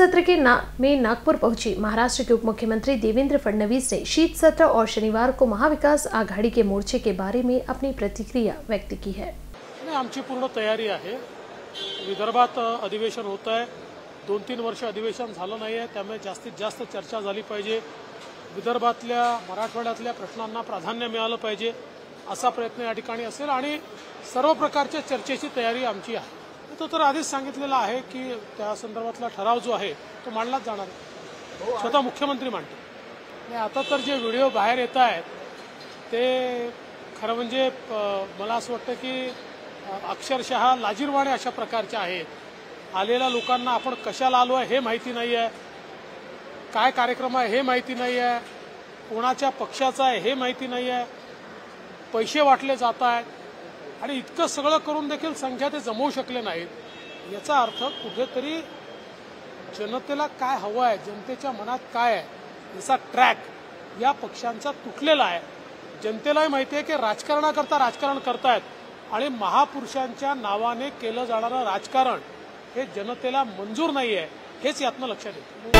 सत्र के नागपुर पहुंची महाराष्ट्र के उप मुख्यमंत्री देवेंद्र फडणवीस ने शीत सत्र और शनिवार को महाविकास आघाड़ी के मोर्चे के बारे में अपनी प्रतिक्रिया व्यक्त की है। आमची पूर्ण तैयारी है। विदर्भात अधिवेशन होता है, 2-3 वर्ष अधिवेशन झालं नाही आहे, त्यामुळे जास्तीत जास्त चर्चा झाली पाहिजे। विदर्भातल्या मराठवाड्यातल्या प्रश्नांना प्राधान्य मिळालं पाहिजे असा प्रयत्न या ठिकाणी असेल आणि सर्व प्रकारच्या चर्चेची तयारी आमची आहे। तो तर आधीच सांगितलेलं आहे की त्या संदर्भातला ठराव जो आहे तो मांडलाच जाणार आहे, स्वतः मुख्यमंत्री मांडतील। आता तर जे व्हिडिओ बाहेर येत आहेत ते खरं म्हणजे मला असं वाटतं की अक्षरशः लाजीरवाणे अशा प्रकारचे आहेत। आलेल्या लोकांना आपण कशाला आलो आहे हे माहिती नाही आहे, काय कार्यक्रम आहे हे माहिती नाही आहे, कोणाच्या पक्षाचा आहे हे माहिती नाही आहे, पैसे वाटले जात आहेत आणि इतकं सगळं करून देखील संख्या ते जमवू शकले नाहीत। याचा अर्थ कुठेतरी जनतेला काय हवं आहे, जनतेच्या मनात काय आहे याचा ट्रॅक या पक्षांचा तुटलेला आहे। जनतेलाही माहिती आहे की राजकारणाकरता राजकारण करतायत आणि महापुरुषांच्या नावाने केलं जाणारं राजकारण हे जनतेला मंजूर नाही आहे, हेच यातनं लक्षात येतं।